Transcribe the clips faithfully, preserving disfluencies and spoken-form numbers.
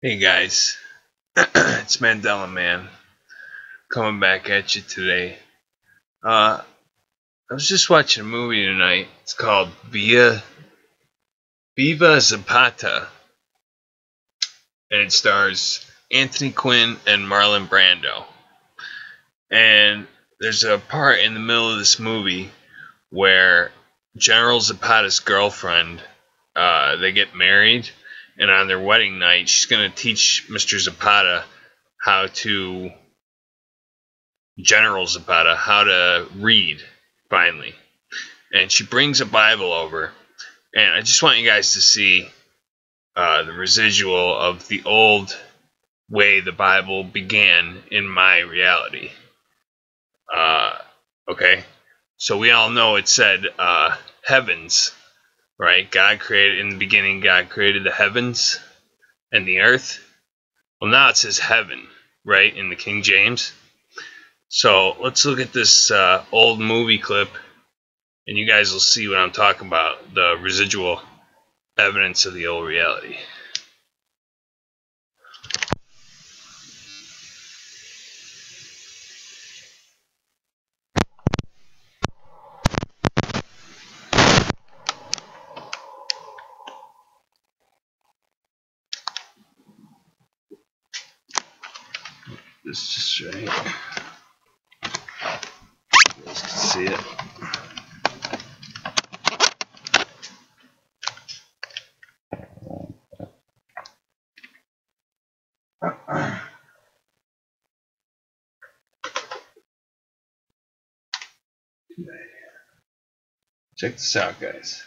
Hey guys, it's Mandela Man coming back at you today. Uh, I was just watching a movie tonight. It's called Via, Viva Zapata, and it stars Anthony Quinn and Marlon Brando. And there's a part in the middle of this movie where General Zapata's girlfriend, uh, they get married. And on their wedding night, she's going to teach Mister Zapata how to, General Zapata, how to read, finally. And she brings a Bible over. And I just want you guys to see uh, the residual of the old way the Bible began in my reality. Uh, okay? So we all know it said uh, heavens. Right? God created, in the beginning, God created the heavens and the earth. Well, now it says heaven, right, in the King James. So let's look at this uh, old movie clip, and you guys will see what I'm talking about, the residual evidence of the old reality. It's just right. You guys can see it. Check this out, guys.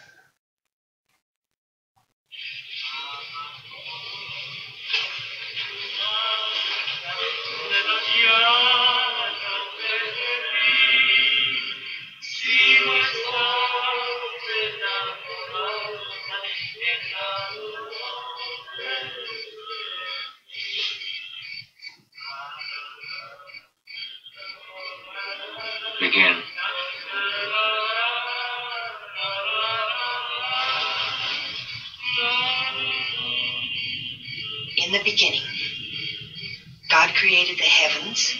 Again. In the beginning, God created the heavens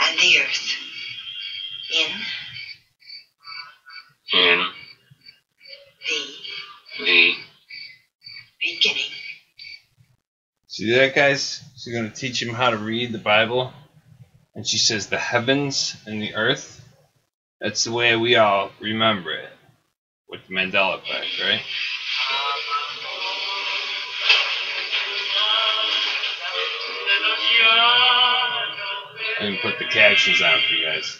and the earth. In, in the, the beginning. See that, guys? She's going to teach him how to read the Bible. And she says the heavens and the earth. That's the way we all remember it, with the Mandela Effect, right? I didn't put the captions on for you guys.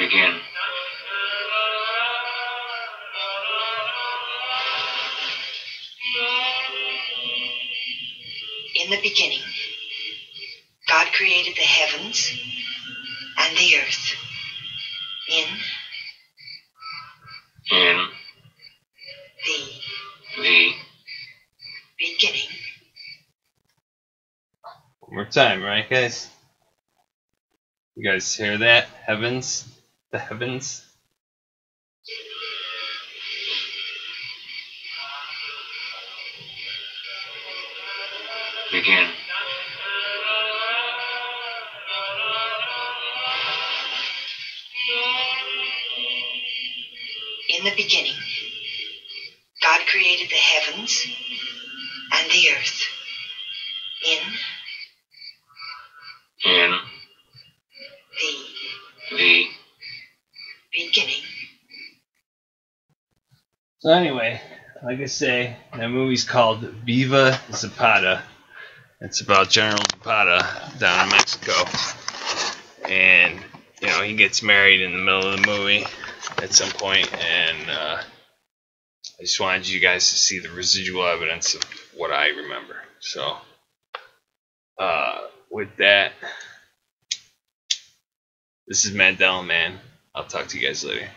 Again. In the beginning, God created the heavens and the earth. In, in the, the beginning. One more time, right, guys? You guys hear that? Heavens. The heavens. Again. In the beginning, God created the heavens and the earth. In, in the, the beginning. So anyway, like I say, that movie's called Viva Zapata. It's about General Zapata down in Mexico. And, you know, he gets married in the middle of the movie at some point. And uh, I just wanted you guys to see the residual evidence of what I remember. So, uh, with that, this is Mandela Man. I'll talk to you guys later.